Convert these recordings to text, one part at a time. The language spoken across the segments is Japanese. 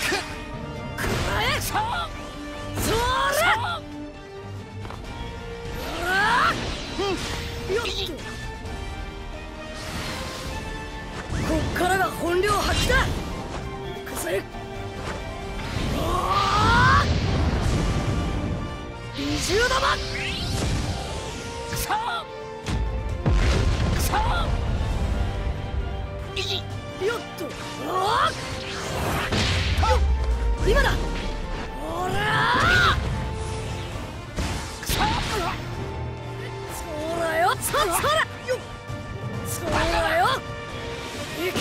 っからが本領発揮だ。くせえ二重玉よっと、今だ。おらー、そらよ、そらよ、そらよ、いけ。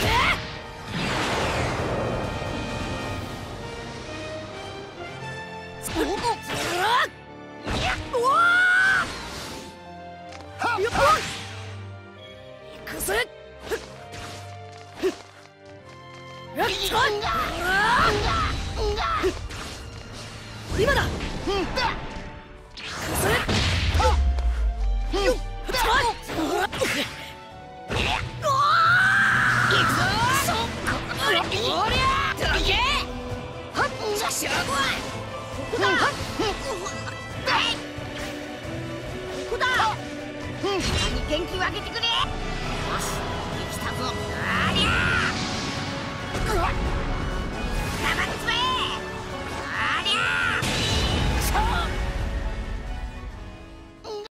今だ。ここだ。元気をあげてくれ。